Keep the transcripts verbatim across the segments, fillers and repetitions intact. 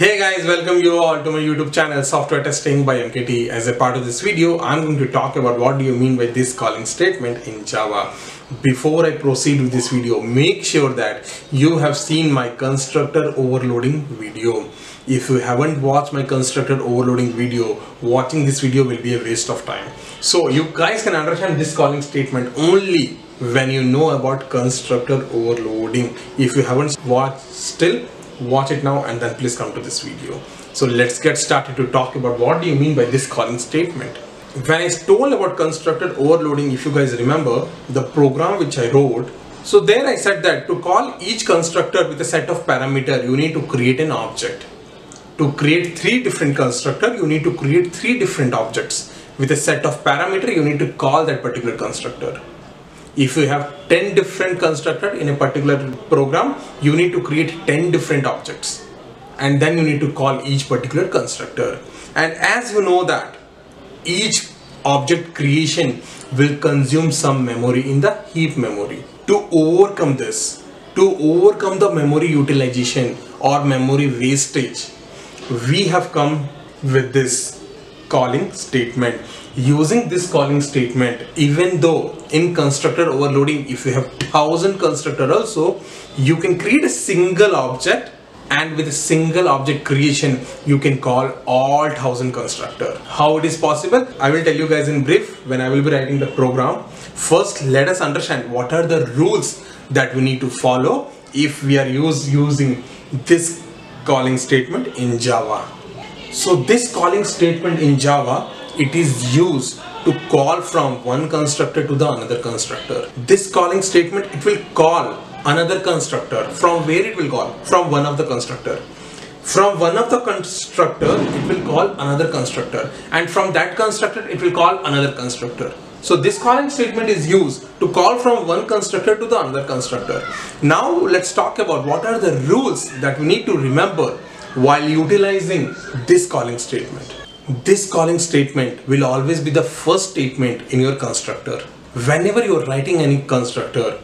Hey guys, welcome you all to my YouTube channel Software Testing by M K T. As a part of this video, I'm going to talk about what do you mean by this calling statement in Java. Before I proceed with this video, make sure that you have seen my constructor overloading video. If you haven't watched my constructor overloading video, watching this video will be a waste of time. So you guys can understand this calling statement only when you know about constructor overloading. If you haven't watched still, watch it now and then please come to this video. So let's get started to talk about what do you mean by this calling statement. When I told about constructor overloading, if you guys remember the program which I wrote, so there I said that to call each constructor with a set of parameters, you need to create an object. To create three different constructors, you need to create three different objects. With a set of parameters, you need to call that particular constructor. If you have ten different constructors in a particular program, you need to create ten different objects and then you need to call each particular constructor. And as you know that each object creation will consume some memory in the heap memory. To overcome this, to overcome the memory utilization or memory wastage, we have come with this calling statement. Using this calling statement, even though in constructor overloading, if you have thousand constructor also, you can create a single object, and with a single object creation, you can call all thousand constructor. How it is possible? I will tell you guys in brief when I will be writing the program. First, let us understand what are the rules that we need to follow if we are use, using this calling statement in Java. So this calling statement in Java, it is used to call from one constructor to the another constructor. This calling statement, it will call another constructor. From where it will call? From one of the constructor. From one of the constructor, it will call another constructor. And from that constructor, it will call another constructor. So this calling statement is used to call from one constructor to the another constructor. Now let's talk about what are the rules that we need to remember while utilizing this calling statement. This calling statement will always be the first statement in your constructor. Whenever you are writing any constructor,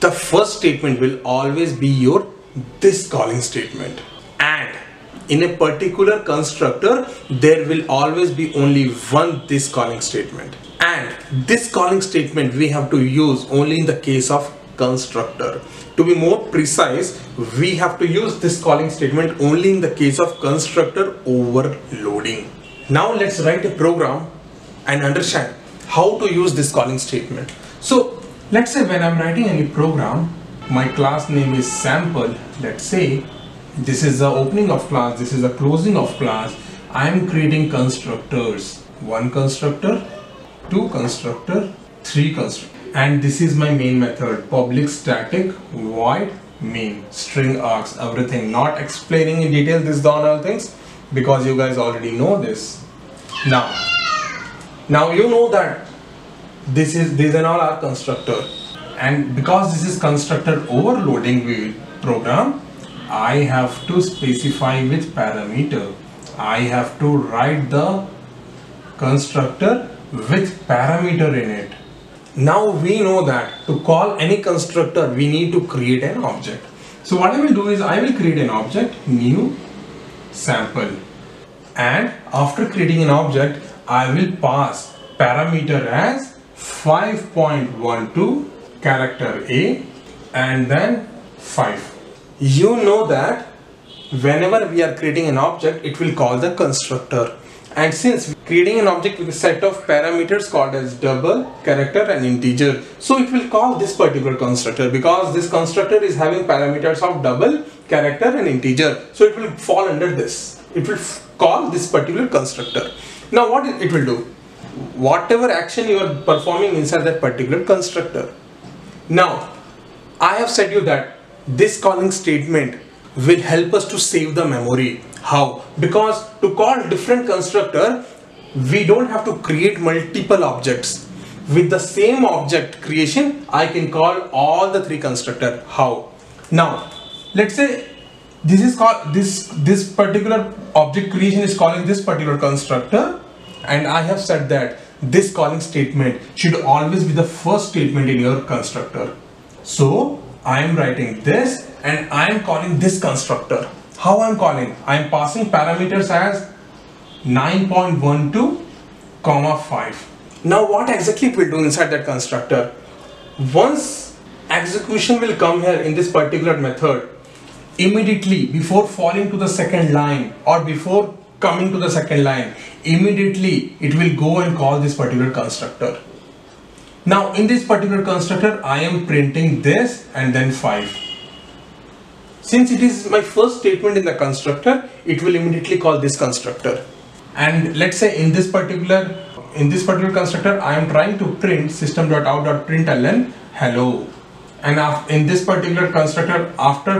the first statement will always be your this calling statement. And in a particular constructor, there will always be only one this calling statement. And this calling statement we have to use only in the case of constructor. To be more precise, we have to use this calling statement only in the case of constructor overloading. Now let's write a program and understand how to use this calling statement. So let's say when I'm writing any program, my class name is sample. Let's say this is the opening of class, this is the closing of class. I'm creating constructors, one constructor, two constructor, three constructor. And this is my main method, public static void main, string args, everything. Not explaining in detail this down all things, because you guys already know this. Now, now you know that this is these and all are constructor, and because this is constructor overloading program, I have to specify with parameter. I have to write the constructor with parameter in it. Now we know that to call any constructor, we need to create an object. So what I will do is I will create an object, new sample, and after creating an object, I will pass parameter as five point one two character A and then five. You know that whenever we are creating an object, it will call the constructor, and since creating an object with a set of parameters called as double, character and integer, so it will call this particular constructor because this constructor is having parameters of double, character and integer, so it will fall under this. It will call this particular constructor. Now what it will do? Whatever action you are performing inside that particular constructor. Now I have said you that this calling statement will help us to save the memory. How? Because to call different constructor, we don't have to create multiple objects. With the same object creation, I can call all the three constructor. How? Now let's say this is called this this particular object creation is calling this particular constructor, and I have said that this calling statement should always be the first statement in your constructor. So I am writing this and I am calling this constructor. how I'm calling, I'm passing parameters as nine point one two comma five. Now what exactly we'll do inside that constructor? Once execution will come here in this particular method, immediately before falling to the second line or before coming to the second line, immediately it will go and call this particular constructor. Now in this particular constructor, I am printing this and then five. Since it is my first statement in the constructor, it will immediately call this constructor. And let's say in this particular in this particular constructor, I am trying to print system dot out dot println hello. And in this particular constructor, after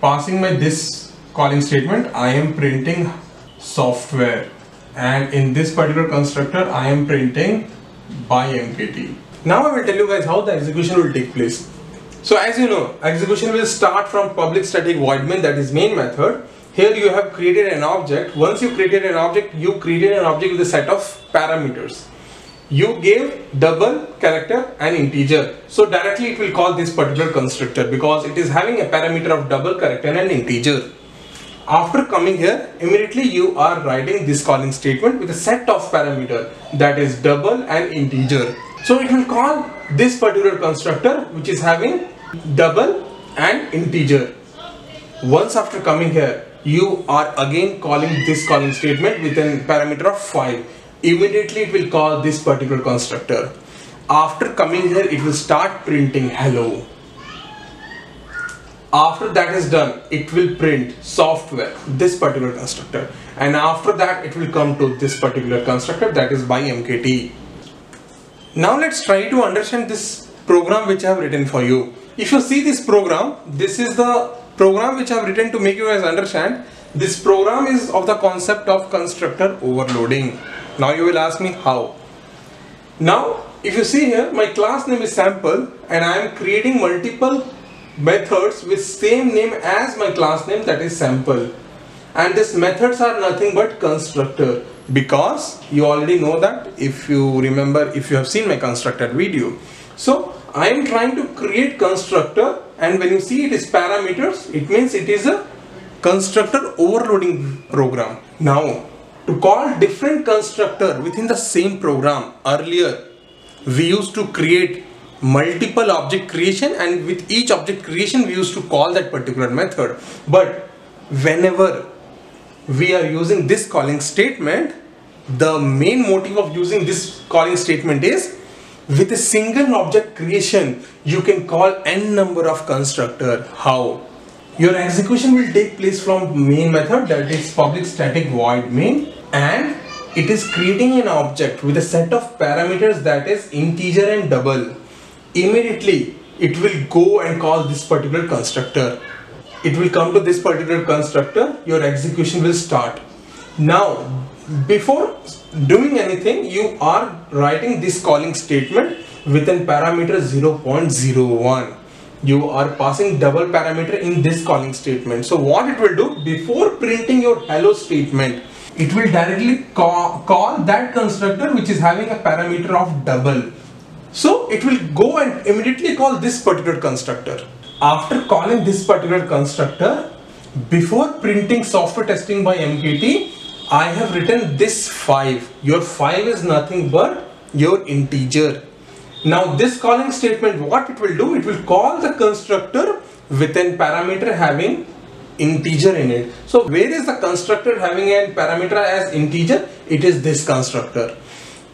passing my this calling statement, I am printing software. And in this particular constructor, I am printing by M K T. Now I will tell you guys how the execution will take place. So as you know, execution will start from public static void main, that is main method. Here you have created an object. Once you created an object, you created an object with a set of parameters. You gave double, character and integer. So directly it will call this particular constructor because it is having a parameter of double, character and integer. After coming here, immediately you are writing this calling statement with a set of parameter, that is double and integer. So it will call this particular constructor which is having double and integer. Once after coming here, you are again calling this calling statement with a parameter of five. Immediately it will call this particular constructor. After coming here, it will start printing hello. After that is done, it will print software, this particular constructor, and after that it will come to this particular constructor, that is by M K T. Now let's try to understand this program which I have written for you. If you see this program, this is the program which I have written to make you guys understand. This program is of the concept of constructor overloading. Now you will ask me how. Now if you see here, my class name is sample and I am creating multiple methods with same name as my class name, that is sample, and these methods are nothing but constructor, because you already know that, if you remember, if you have seen my constructor video. So I am trying to create constructor, and when you see it is parameters, it means it is a constructor overloading program. Now to call different constructor within the same program, earlier we used to create multiple object creation, and with each object creation we used to call that particular method. But whenever we are using this calling statement, the main motive of using this calling statement is, with a single object creation you can call n number of constructor. How? Your execution will take place from main method, that is public static void main, and it is creating an object with a set of parameters, that is integer and double. Immediately it will go and call this particular constructor. It will come to this particular constructor, your execution will start. Now before doing anything, you are writing this calling statement with a parameter zero point zero one. You are passing double parameter in this calling statement. So what it will do, before printing your hello statement, it will directly call, call that constructor which is having a parameter of double. So it will go and immediately call this particular constructor. After calling this particular constructor, before printing software testing by M K T, I have written this five. Your five is nothing but your integer. Now this calling statement, what it will do, it will call the constructor with a parameter having integer in it. So where is the constructor having a parameter as integer? It is this constructor.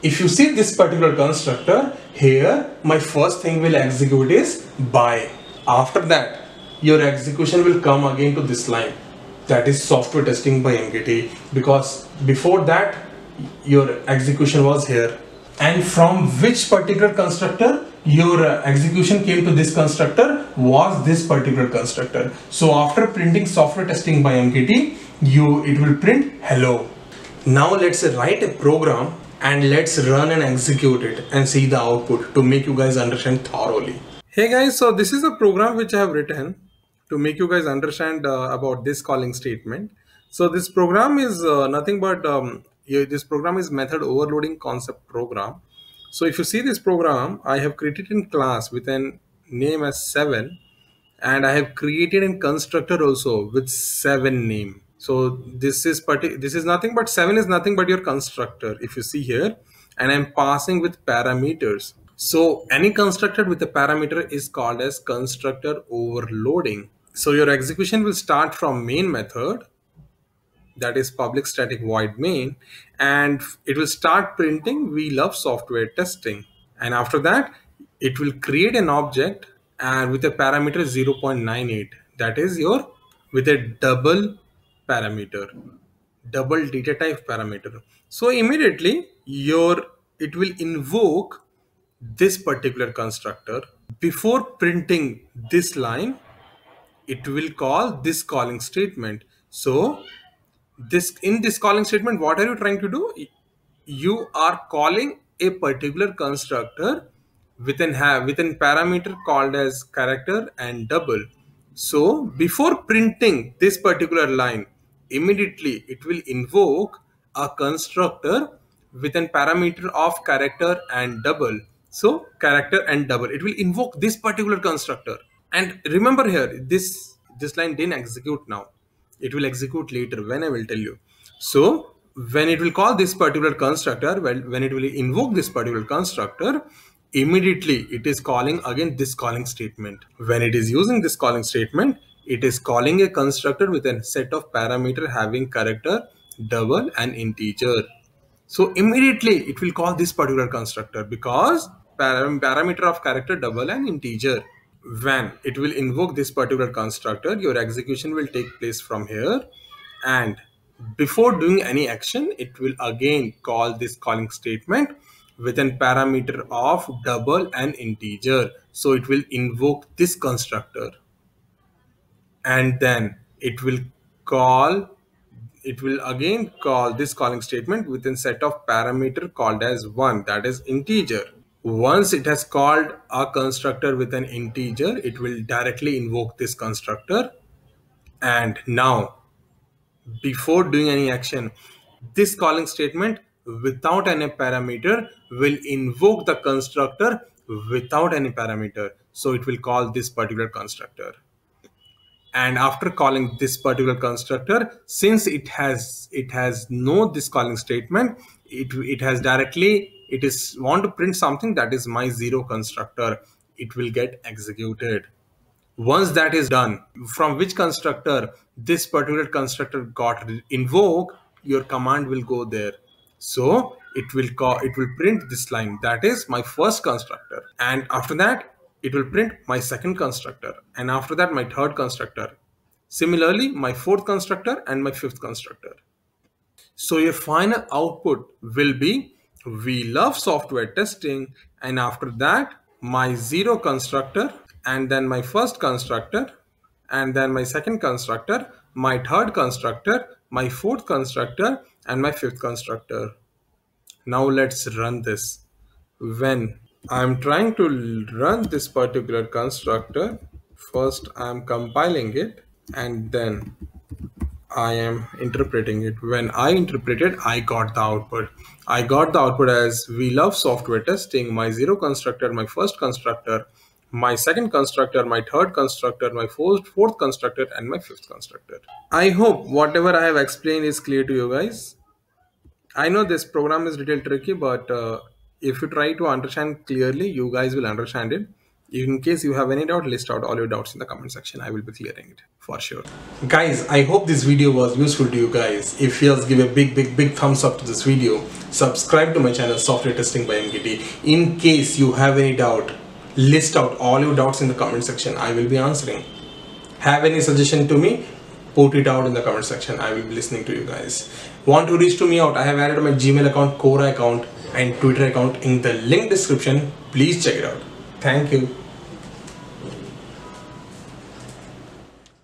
If you see this particular constructor, here my first thing will execute is by. After that, your execution will come again to this line, that is software testing by M K T, because before that your execution was here. And from which particular constructor your execution came to this constructor was this particular constructor. So after printing software testing by M K T, you it will print hello. Now let's write a program and let's run and execute it and see the output to make you guys understand thoroughly. Hey guys, so this is a program which I have written to make you guys understand uh, about this calling statement. So this program is uh, nothing but um, this program is method overloading concept program. So if you see this program, I have created in class with an name as seven and I have created a constructor also with seven name. So this is this is nothing but seven is nothing but your constructor, if you see here, and I'm passing with parameters. So any constructor with a parameter is called as constructor overloading. So your execution will start from main method, that is public static void main, and it will start printing we love software testing. And after that, it will create an object and with a parameter zero point nine eight, that is your with a double parameter, double data type parameter. So immediately your it will invoke this particular constructor. Before printing this line, it will call this calling statement. So this in this calling statement, what are you trying to do? You are calling a particular constructor with an have with an parameter called as character and double. So before printing this particular line, immediately it will invoke a constructor with an parameter of character and double. So character and double, it will invoke this particular constructor. And remember here, this this line didn't execute now. It will execute later when I will tell you. So when it will call this particular constructor, well, when it will invoke this particular constructor, immediately it is calling again this calling statement. When it is using this calling statement, it is calling a constructor with a set of parameter having character, double and integer. So immediately it will call this particular constructor because param parameter of character, double and integer. When it will invoke this particular constructor, your execution will take place from here, and before doing any action, it will again call this calling statement with a parameter of double and integer. So it will invoke this constructor, and then it will call it will again call this calling statement with a set of parameter called as one, that is integer. Once it has called a constructor with an integer, it will directly invoke this constructor. And now before doing any action, this calling statement without any parameter will invoke the constructor without any parameter. So it will call this particular constructor, and after calling this particular constructor, since it has it has no this calling statement, it it has directly it is want to print something, that is my zero constructor. It will get executed. Once that is done, from which constructor this particular constructor got invoked, your command will go there. So it will call it will print this line, that is my first constructor, and after that it will print my second constructor, and after that my third constructor, similarly my fourth constructor and my fifth constructor. So your final output will be we love software testing, and after that my zero constructor, and then my first constructor, and then my second constructor, my third constructor, my fourth constructor and my fifth constructor. Now let's run this. When I'm trying to run this particular constructor, first I'm compiling it and then I am interpreting it. When I interpreted, I got the output. I got the output as we love software testing, my zero constructor, my first constructor, my second constructor, my third constructor, my fourth fourth constructor and my fifth constructor. I hope whatever I have explained is clear to you guys. I know this program is a little tricky, but uh, if you try to understand clearly, you guys will understand it. In case you have any doubt, list out all your doubts in the comment section. I will be clearing it for sure. Guys, I hope this video was useful to you guys. If yes, give a big, big, big thumbs up to this video. Subscribe to my channel Software Testing by M K T. In case you have any doubt, list out all your doubts in the comment section. I will be answering. Have any suggestion to me? Put it out in the comment section. I will be listening to you guys. Want to reach to me out? I have added my Gmail account, Quora account and Twitter account in the link description. Please check it out. Thank you.